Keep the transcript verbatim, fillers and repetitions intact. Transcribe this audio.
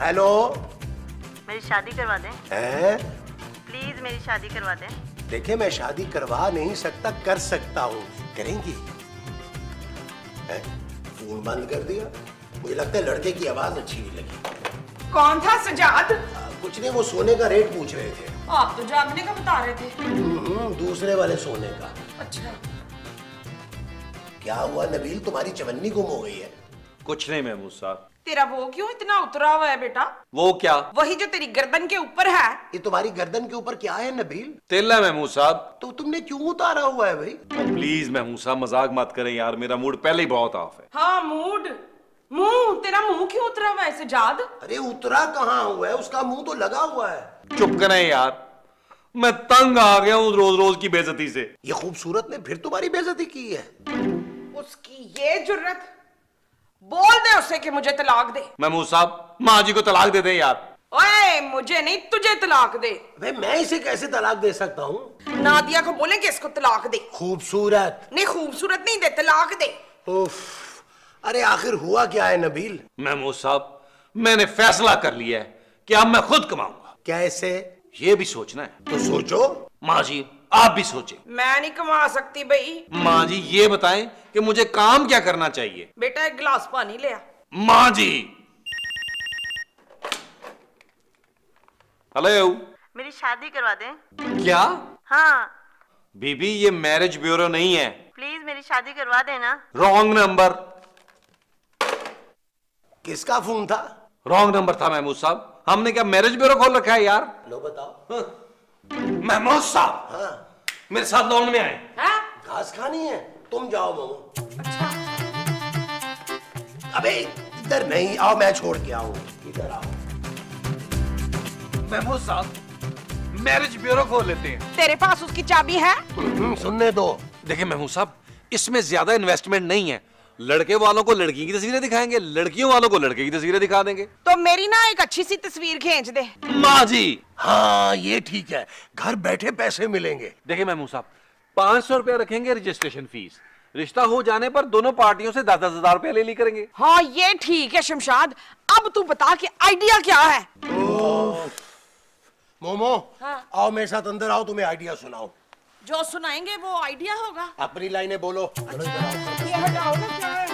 Hello, मेरी शादी करवा दें। हैं? प्लीज मेरी शादी करवा दें। देखिए, मैं शादी करवा नहीं सकता, कर सकता हूँ। करेंगी? फोन बंद कर दिया। मुझे लगता है लड़के की आवाज अच्छी नहीं लगी। कौन था सजाद? आ, कुछ नहीं, वो सोने का रेट पूछ रहे थे। आप तो जागने का बता रहे थे। दूसरे वाले सोने का। अच्छा, क्या हुआ नबील, तुम्हारी चवन्नी गुम हो गई है? कुछ नहीं महमूद साहब। तेरा वो क्यों इतना उतरा हुआ है बेटा? वो क्या? वही जो तेरी गर्दन के ऊपर है। ये तुम्हारी गर्दन के ऊपर क्या है नबील? तेल है महमूद साहब। तो तुमने क्यों उतारा हुआ है भाई? प्लीज महमूद साहब, मजाक मत करें यार, मेरा मूड पहले ही बहुत ऑफ है। हाँ, मूड मुँह तेरा मुँह क्यों उतरा हुआ है सजाद? अरे उतरा कहाँ हुआ है, उसका मुँह तो लगा हुआ है। चुप करें यार, मैं तंग आ गया हूँ रोज रोज की बेइज्जती से। ये खूबसूरत ने फिर तुम्हारी बेइज्जती की है। उसकी ये जुर्रत, बोल दे उसे कि मुझे तलाक दे। महमूद साहब, माँ जी को तलाक दे दे यार। ओए, मुझे नहीं तुझे तलाक दे। भाई मैं इसे कैसे तलाक दे सकता हूँ? नादिया को बोले कि इसको तलाक दे। खूबसूरत नहीं, खूबसूरत नहीं दे, तलाक दे। उफ, अरे आखिर हुआ क्या है नबील? महमूद साहब, मैंने फैसला कर लिया है कि अब मैं खुद कमाऊंगा। क्या ऐसे? ये भी सोचना है तो सोचो। माँ जी आप भी सोचें। मैं नहीं कमा सकती भाई। माँ जी ये बताएं कि मुझे काम क्या करना चाहिए? बेटा एक गिलास पानी ले आ। माँ जी। हेलो, मेरी शादी करवा दें। क्या? हाँ बीबी, ये मैरिज ब्यूरो नहीं है। प्लीज मेरी शादी करवा देना। Wrong number. किसका फोन था? रॉन्ग नंबर था महमूद साहब। हमने क्या मैरिज ब्यूरो खोल रखा है यार? लो बताओ। हाँ। महमूद साहब। हाँ। मेरे साथ लॉन में आए। हाँ? घास खानी है, तुम जाओ मोमो। अच्छा। अबे इधर नहीं, आओ मैं छोड़ के आऊं। इधर आओ। महमूद साहब, मैरिज ब्यूरो खोल लेते हैं। तेरे पास उसकी चाबी है? सुनने दो। देखिए महमूद साहब, इसमें ज्यादा इन्वेस्टमेंट नहीं है। लड़के वालों को लड़की की तस्वीरें दिखाएंगे, लड़कियों वालों को लड़के की तस्वीरें दिखा देंगे। तो मेरी ना एक अच्छी सी तस्वीर खींच दे। माँ जी। हाँ ये ठीक है, घर बैठे पैसे मिलेंगे। देखिए महमूद साहब, पाँच सौ रुपया रखेंगे रजिस्ट्रेशन फीस। रिश्ता हो जाने पर दोनों पार्टियों से दस दस हजार रुपया ले ली करेंगे। हाँ ये ठीक है शमशाद। अब तू बता कि आइडिया क्या है? मोमो आओ मेरे साथ अंदर आओ, तुम्हें आइडिया सुनाओ। जो सुनाएंगे वो आइडिया होगा। अपनी लाइनें बोलो। अच्छा। ये हटाओ ना क्या है?